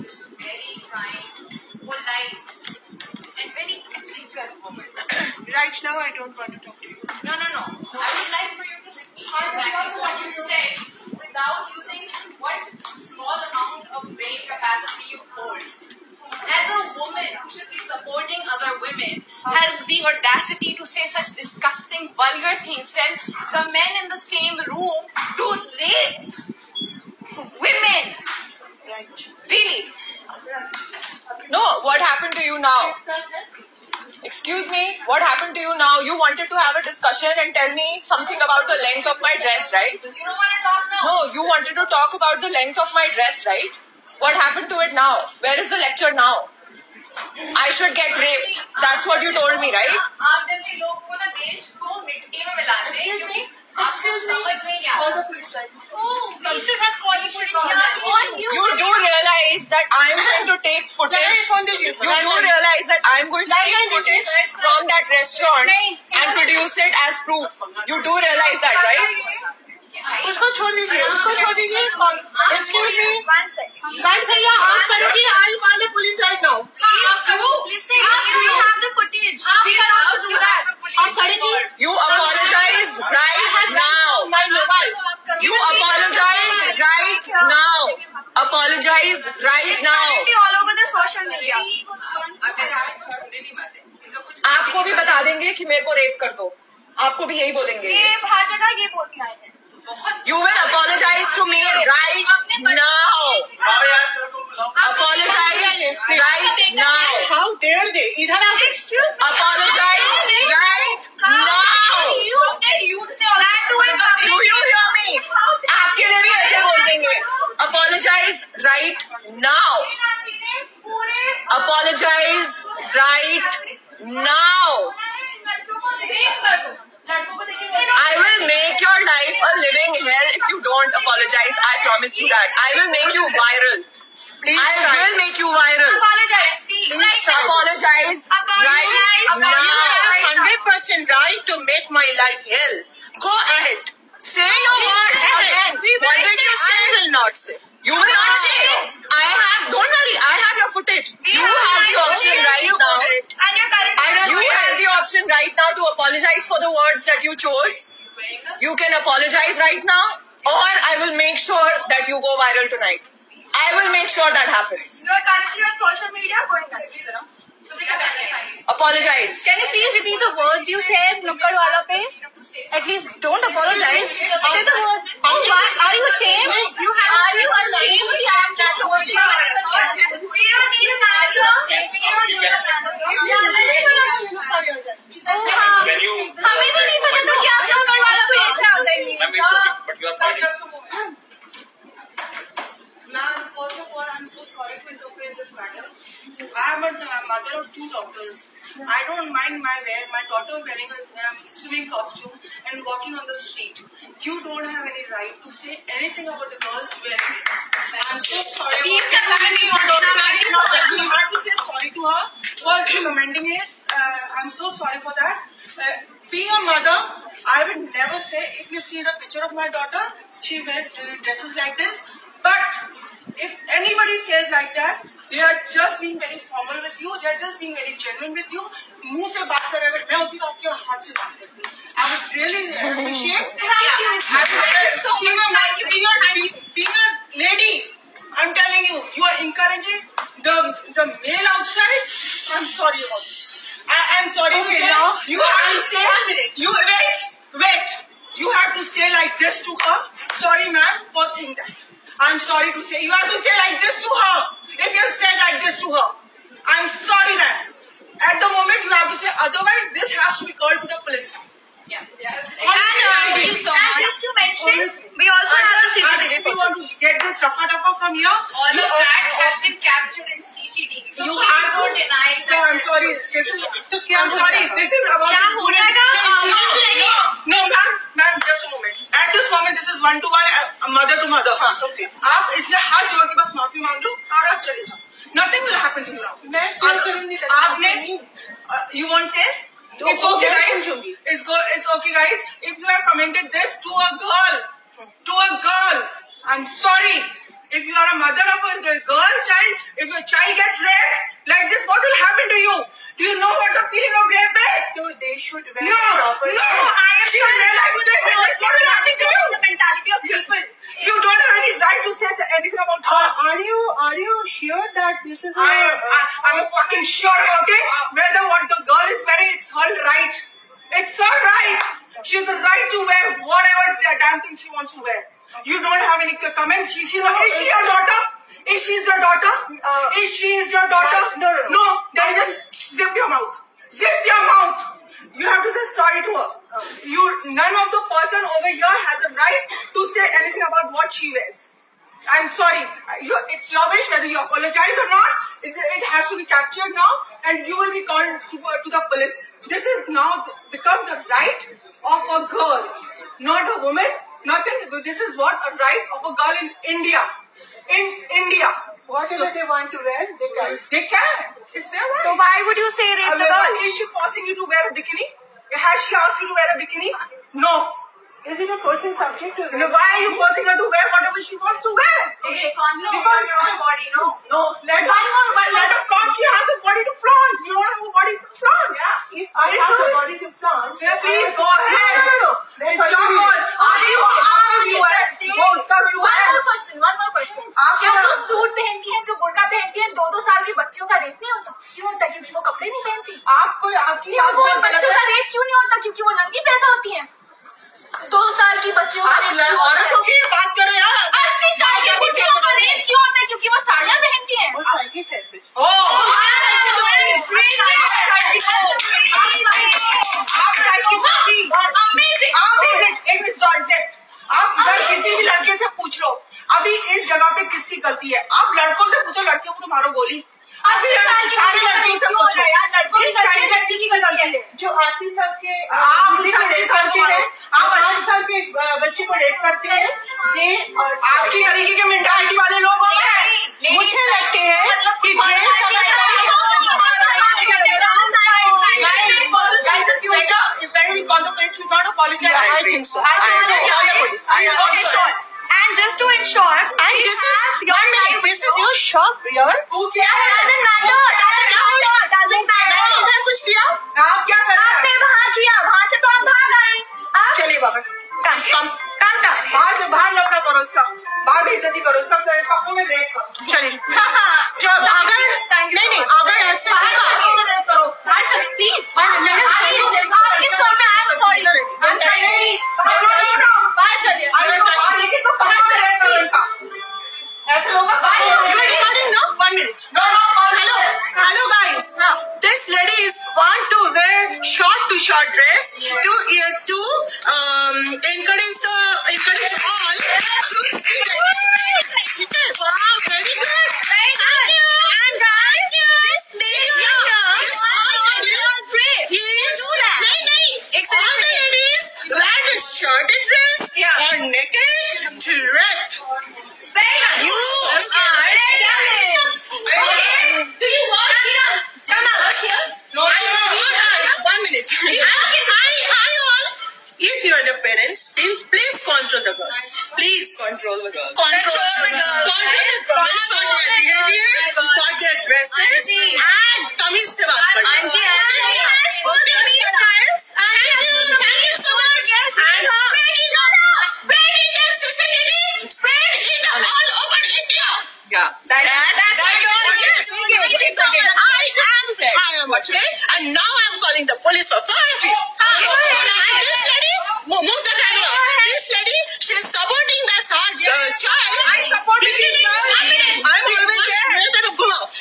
is a very kind, polite and very ethical woman. Right now I don't want to talk to you. No. I would like for you to repeat exactly what you said without using what small amount of brain capacity you hold. As a woman who should be supporting other women has the audacity to say such disgusting, vulgar things, tell the men in the same room to rape women. Right. Really? No, what happened to you now? Excuse me, what happened to you now? You wanted to have a discussion and tell me something about the length of my dress, right? You don't want to talk now. No, you wanted to talk about the length of my dress, right? What happened to it now? Where is the lecture now? I should get raped. That's what you told me, right? Excuse me. Excuse me. Call the police. Oh, we should have called you. You do realize that I'm going to take footage. You do realize that I'm going to take footage from that restaurant and produce it as proof. You do realize that, right? उसको छोड़ दीजिए. Excuse me. Bad भैया, आप करोगे? I'll call the police right now. Listen, we have the footage. We can also do that. You apologize right now. You apologize right now. Apologize right now. All over the social media. आपको भी बता देंगे कि मेरे को rape कर दो. आपको भी यही बोलेंगे. ये हर जगह ये बोलती आई है. You will apologize to me right now. Apologize right now. How dare they? Excuse me. Apologize right now. Do you hear me? आपके लिए भी ऐसे बोलेंगे. Apologize right now. Apologize right now. I will make your life a living hell if you don't apologize. I promise you that. I will make you viral. Please, I will make you viral. Apologize. Please apologize. Right now. You have 100% right to make my life hell. Go ahead. Say your words again. What did you say? I will not say. You will not say. I have. Don't worry. I have your footage. You have the option right now. You have the option right now to apologize for the words that you chose. You can apologize right now, or I will make sure that you go viral tonight. I will make sure that happens. You are currently on social media going viral. Apologize. Can you please repeat the words you said, Nukkad wala pe? At least don't apologize. Say the word. Are you ashamed? Are you ashamed to have that word? We don't need a man. Ma'am, first of all, I'm so sorry to interfere in this matter. I am a mother of two daughters. I don't mind my daughter wearing a swimming costume and walking on the street. You don't have any right to say anything about the girls wearing it. I'm so sorry. Please comment your daughter. You have to say sorry to her for commenting it. I'm so sorry for that. Being a mother, I would never say, if you see the picture of my daughter, she wears dresses like this. But if anybody says like that, they are just being very formal with you. They are just being very genuine with you. Move your back there. I would really appreciate it. Being a lady, I'm telling you, you are encouraging the male outside. I'm sorry about this. I'm sorry. Okay, now you have to say. Wait. You have to say like this to her. Sorry, ma'am, for saying that. I'm sorry to say. You have to say like this to her. If you have said like this to her, I'm sorry that. At the moment you have to say. Otherwise, this has to be called to the police. Yeah. Thank you so much. And just to mention, we also have a CCTV. If you want to get this rafa from here, all of that has been captured in CCTV. So you have to deny. So I'm sorry. I'm sorry. This is about. No, ma'am, just a moment. At this moment, this is one-to-one, mother-to-mother. Okay. आप इसलिए हर जोड़ के बस माफी मांग लो और आप चले जाओ. Nothing will happen to you now. You won't say? It's okay, guys. It's okay, guys. If you have commented this to a girl, I'm sorry. if you are a mother of a girl child, if your child gets raped like this, what will happen to you? Do you know what the feeling of rape is? No, they should wear proper. No, I am she will realize what will happen to you. The mentality of people. You don't have any right to say anything about her. Are you sure that this is? I'm fucking sure about it. Whether what the girl is wearing, it's her right. It's her right. She has a right to wear whatever damn thing she wants to wear. You don't have any comment. Is she your daughter? Is she your daughter? No. Then just zip your mouth. Zip your mouth. You have to say sorry to her. Okay. None of the person over here has a right to say anything about what she wears. I'm sorry. It's your wish whether you apologize or not. It has to be captured now, and you will be called to the police. This is now become the right of a girl, not a woman. Nothing. This is what a right of a girl in India. Whatever they want to wear, they can. It's their right. So why would you say rape the girl? Is she forcing you to wear a bikini? Has she asked you to wear a bikini? No. Is it a forcing subject to wear? No, why are you forcing her to wear whatever she wants to wear? Okay, because your own body, no. Let her flaunt. She has a body to flaunt. You don't have a body to flaunt. Yeah. If I have a body to flaunt, please go ahead. No. It's your own. One more question. क्या जो suit पहनती हैं, जो बुर्का पहनती हैं, 2 साल की बच्चियों का रेप नहीं होता? क्यों होता? क्योंकि वो कपड़े नहीं पहनती। आपको बच्चों का रेप क्यों नहीं होता? क्योंकि वो नंगी पैदा होती हैं। 2 साल की बच्चियों का रेप औरतों की बात करो यार। 80 साल की बच्चियों का रेप क्यों होता है? क्योंकि वो साड़ियाँ पहनती हैं। किसी भी लड़के से पूछ लो अभी इस जगह पे किसकी गलती है। आप लड़कों से पूछो, लड़कियों को तो मारो गोली। सारे लड़कियों से पूछो यार, किसी का गलती है जो 80 साल के आप 80 साल के बच्चे को रेप करते हैं। ये आपकी तरीके के मेंटालिटी वाले लोग हैं। मुझे लगते हैं And just to ensure, this is your shop, dear. Okay. Doesn't matter. इधर कुछ किया? आप क्या कर रहे हैं? आपने वहाँ किया, वहाँ से तो आप भाग आए। चलिए बाबा, काम बाहर से बाहर लफड़ा करो उसका, बाहर बेइज्जती करो उसका, कपड़ों में रेप करो। चलिए। अगर ऐसा Please. I'm sorry. I'm sorry. बाहर चलिए। ऐसे होगा। Hello. Hello guys. This lady is want to wear short dress to encourage all to see that. Wow, very good. Thank you. And guys, this lady shorted dress or naked to rap. You are challenged. Do you watch here? Come on. One minute. If you are the parents, please control the girls. Please control the girls. Control their behavior, for their dresses, and kameez se baat karo. Thank you so much. And spread it all over India. Yeah. That's what you are doing. I am okay. And now I am calling the police for firing. And this lady, move the camera. This lady, she is supporting this child. I am supporting this girl. I am always there.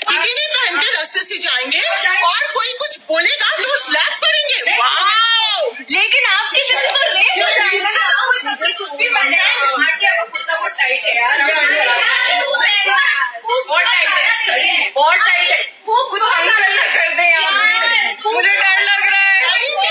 Bikini पहन के रास्ते से जाएंगे और कोई कुछ बोलेगा तो slap करेंगे. Wow. लेकिन आपकी कुछ भी मैंने कुर्ता बहुत टाइट है यार. बहुत टाइट है. वो कुछ कर दे यार. मुझे डर लग रहा है.